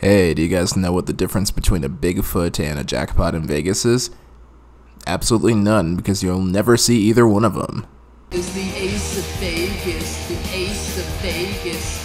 Hey, do you guys know what the difference between a Bigfoot and a jackpot in Vegas is? Absolutely none, because you'll never see either one of them. It's the Ace of Vegas, the Ace of Vegas.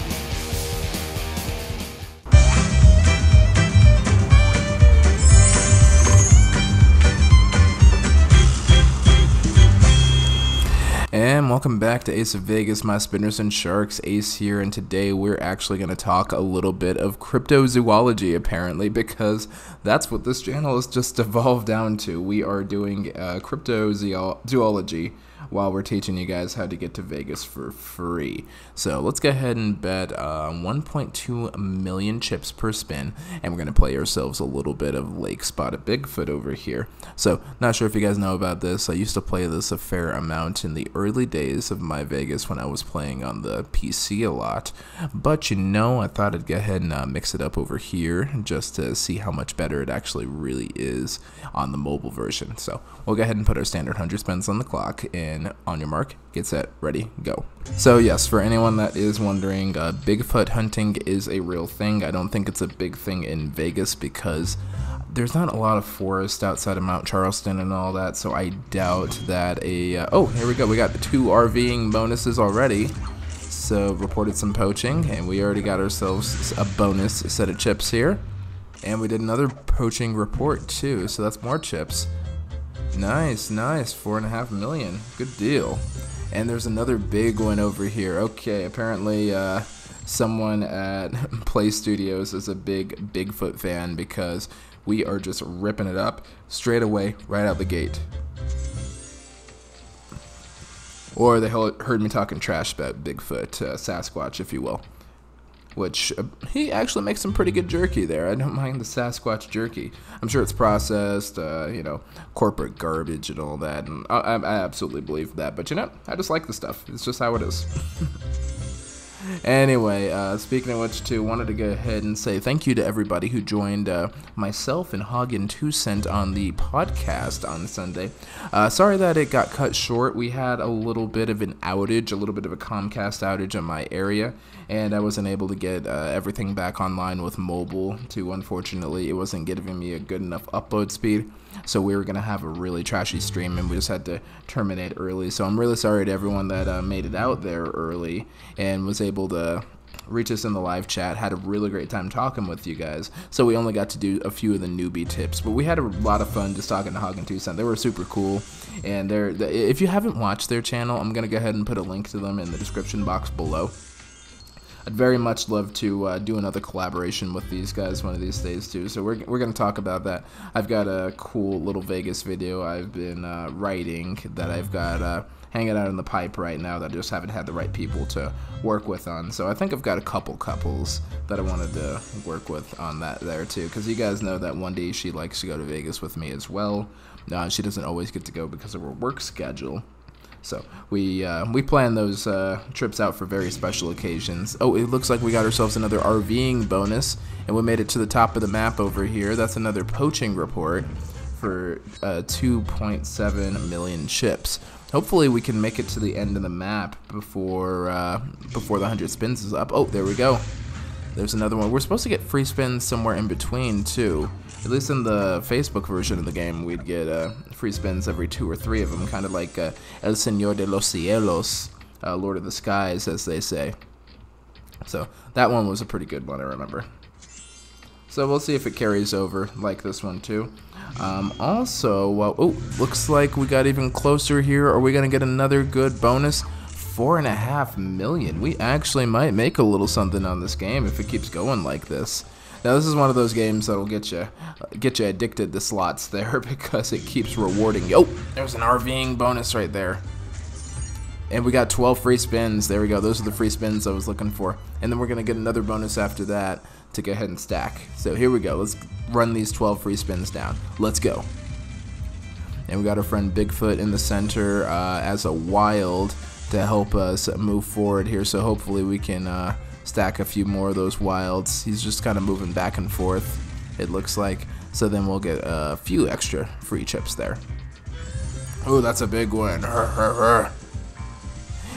And welcome back to Ace of Vegas, my spinners and sharks. Ace here, and today we're actually going to talk a little bit of cryptozoology, apparently, because that's what this channel has just evolved down to. We are doing cryptozoology while we're teaching you guys how to get to Vegas for free. So let's go ahead and bet 1.2 million chips per spin, and we're going to play ourselves a little bit of Lake Spottabigfoot over here. So, not sure if you guys know about this. I used to play this a fair amount in the early days of MyVegas when I was playing on the PC a lot, but you know, I thought I'd go ahead and mix it up over here just to see how much better it actually really is on the mobile version. So we'll go ahead and put our standard 100 spins on the clock, and on your mark, get set, ready, go. So yes, for anyone that is wondering, Bigfoot hunting is a real thing. I don't think it's a big thing in Vegas because there's not a lot of forest outside of Mount Charleston and all that, so I doubt that a... oh, here we go. We got the 2 RVing bonuses already. So, reported some poaching, and we already got ourselves a bonus set of chips here. And we did another poaching report, too, so that's more chips. Nice, nice. 4.5 million. Good deal. And there's another big one over here. Okay, apparently... someone at Play Studios is a big Bigfoot fan because we are just ripping it up straight away, right out the gate. Or they heard me talking trash about Bigfoot, Sasquatch, if you will. Which, he actually makes some pretty good jerky there. I don't mind the Sasquatch jerky. I'm sure it's processed, you know, corporate garbage and all that. And I absolutely believe that. But, you know, I just like the stuff. It's just how it is. Anyway, speaking of which, too, wanted to go ahead and say thank you to everybody who joined myself and Hoggin2cent on the podcast on Sunday. Sorry that it got cut short. We had a little bit of an outage, a little bit of a Comcast outage in my area, and I wasn't able to get everything back online with mobile, too. Unfortunately, it wasn't giving me a good enough upload speed, so we were going to have a really trashy stream, and we just had to terminate early. So I'm really sorry to everyone that made it out there early and was able to reach us in the live chat. Had a really great time talking with you guys, so we only got to do a few of the newbie tips, but we had a lot of fun just talking to Hoggin2cent. They were super cool, and if you haven't watched their channel, I'm gonna go ahead and put a link to them in the description box below. I'd very much love to do another collaboration with these guys one of these days, too, so we're going to talk about that. I've got a cool little Vegas video I've been writing that I've got hanging out in the pipe right now that I just haven't had the right people to work with on, so I think I've got a couple couples that I wanted to work with on that there, too, because you guys know that one day she likes to go to Vegas with me as well. She doesn't always get to go because of her work schedule. So we plan those trips out for very special occasions. Oh, it looks like we got ourselves another RVing bonus, and we made it to the top of the map over here. That's another poaching report for 2.7 million chips. Hopefully we can make it to the end of the map before the 100 spins is up. Oh, there we go. There's another one. We're supposed to get free spins somewhere in between, too. At least in the Facebook version of the game, we'd get free spins every 2 or 3 of them, kind of like El Señor de los Cielos, Lord of the Skies, as they say. So that one was a pretty good one, I remember. So we'll see if it carries over, like this one, too. Also, well, oh, looks like we got even closer here. Are we going to get another good bonus? 4.5 million. We actually might make a little something on this game if it keeps going like this. Now this is one of those games that'll get you addicted to slots there because it keeps rewarding you. Oh, there's an RVing bonus right there. And we got 12 free spins. There we go. Those are the free spins I was looking for. And then we're going to get another bonus after that to go ahead and stack. So here we go. Let's run these 12 free spins down. Let's go. And we got our friend Bigfoot in the center as a wild to help us move forward here, so hopefully we can stack a few more of those wilds. He's just kind of moving back and forth, it looks like, so then we'll get a few extra free chips there. Oh, that's a big one. You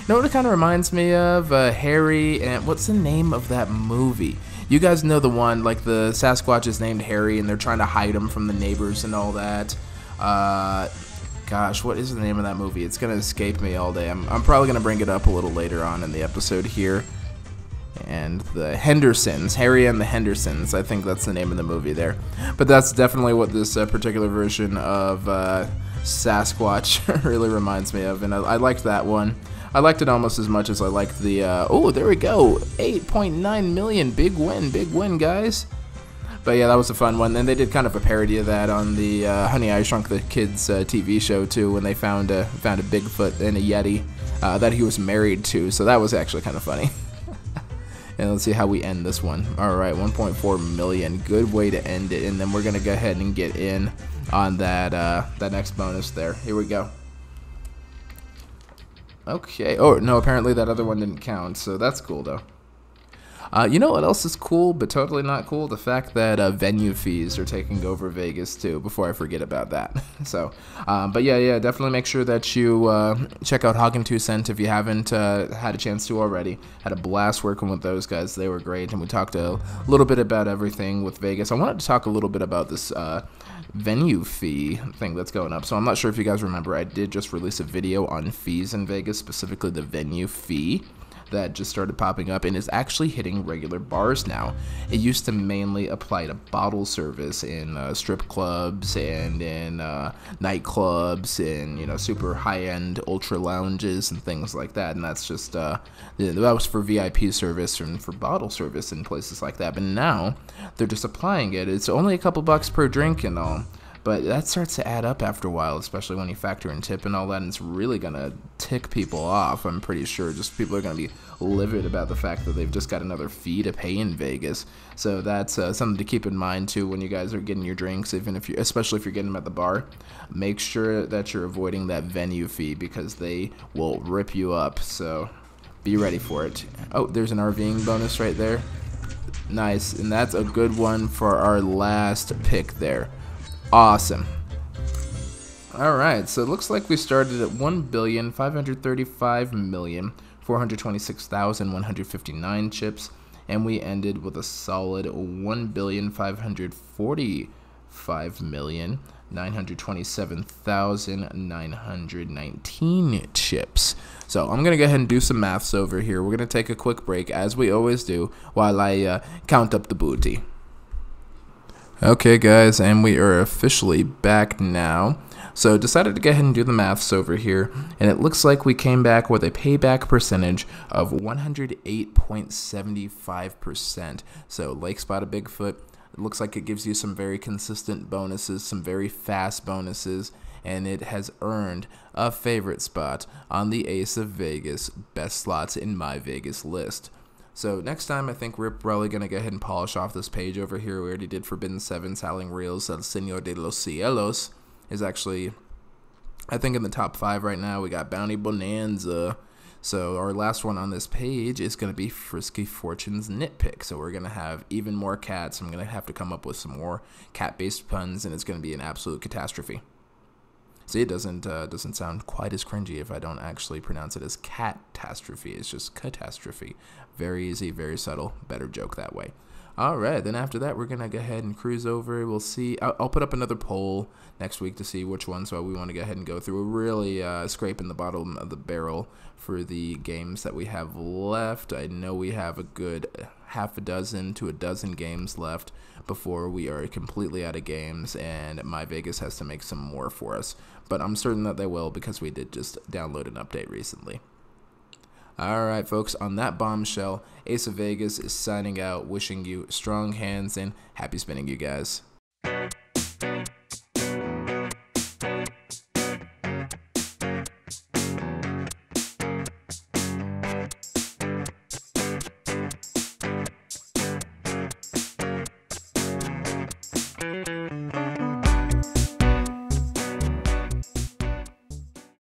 know what it kind of reminds me of? Harry and... what's the name of that movie? You guys know the one, like the Sasquatch is named Harry and they're trying to hide him from the neighbors and all that. Gosh, what is the name of that movie? It's going to escape me all day. I'm probably going to bring it up a little later on in the episode here. And the Hendersons, Harry and the Hendersons, I think that's the name of the movie there. But that's definitely what this particular version of Sasquatch really reminds me of. And I liked that one. I liked it almost as much as I liked the, oh, there we go, 8.9 million, big win, guys. But yeah, that was a fun one. And they did kind of a parody of that on the Honey, I Shrunk the Kids TV show, too, when they found a Bigfoot and a Yeti that he was married to. So that was actually kind of funny. And let's see how we end this one. All right, 1.4 million. Good way to end it. And then we're going to go ahead and get in on that, that next bonus there. Here we go. Okay. Oh, no, apparently that other one didn't count, so that's cool, though. You know what else is cool but totally not cool? The fact that venue fees are taking over Vegas, too, before I forget about that. So, but yeah, definitely make sure that you check out Hoggin2cent if you haven't had a chance to already. Had a blast working with those guys. They were great, and we talked a little bit about everything with Vegas. I wanted to talk a little bit about this venue fee thing that's going up. So I'm not sure if you guys remember, I did just release a video on fees in Vegas, specifically the venue fee. That just started popping up and is actually hitting regular bars now. It used to mainly apply to bottle service in strip clubs and in nightclubs and, you know, super high-end ultra lounges and things like that. And that's just that was for VIP service and for bottle service in places like that. But now they're just applying it. It's only a couple bucks per drink and all. But that starts to add up after a while, especially when you factor in tip and all that, and it's really going to tick people off, I'm pretty sure. Just people are going to be livid about the fact that they've just got another fee to pay in Vegas. So that's something to keep in mind, too, when you guys are getting your drinks, even if you, especially if you're getting them at the bar. Make sure that you're avoiding that venue fee because they will rip you up, so be ready for it. Oh, there's an RVing bonus right there. Nice, and that's a good one for our last pick there. Awesome. Alright, so it looks like we started at 1,535,426,159 chips, and we ended with a solid 1,545,927,919 chips. So I'm going to go ahead and do some maths over here. We're going to take a quick break, as we always do, while I count up the booty. Okay guys, and we are officially back now. So decided to go ahead and do the maths over here, and it looks like we came back with a payback percentage of 108.75%. So Lake Spottabigfoot, it looks like it gives you some very consistent bonuses, some very fast bonuses, and it has earned a favorite spot on the Ace of Vegas best slots in MyVegas list. So next time, I think we're probably going to go ahead and polish off this page over here. We already did Forbidden Seven Sailing Reels. El Señor de los Cielos is actually, I think, in the top 5 right now. We got Bounty Bonanza. So our last one on this page is going to be Frisky Fortune's Nitpick. So we're going to have even more cats. I'm going to have to come up with some more cat-based puns, and it's going to be an absolute catastrophe. See, it doesn't sound quite as cringy if I don't actually pronounce it as catastrophe. It's just catastrophe. Very easy, very subtle. Better joke that way. All right, then after that, we're going to go ahead and cruise over. We'll see. I'll put up another poll next week to see which ones we want to go ahead and go through. We're really scraping the bottom of the barrel for the games that we have left. I know we have a good half a dozen to a dozen games left before we are completely out of games, and MyVegas has to make some more for us. But I'm certain that they will because we did just download an update recently. Alright folks, on that bombshell, Ace of Vegas is signing out, wishing you strong hands and happy spinning, you guys.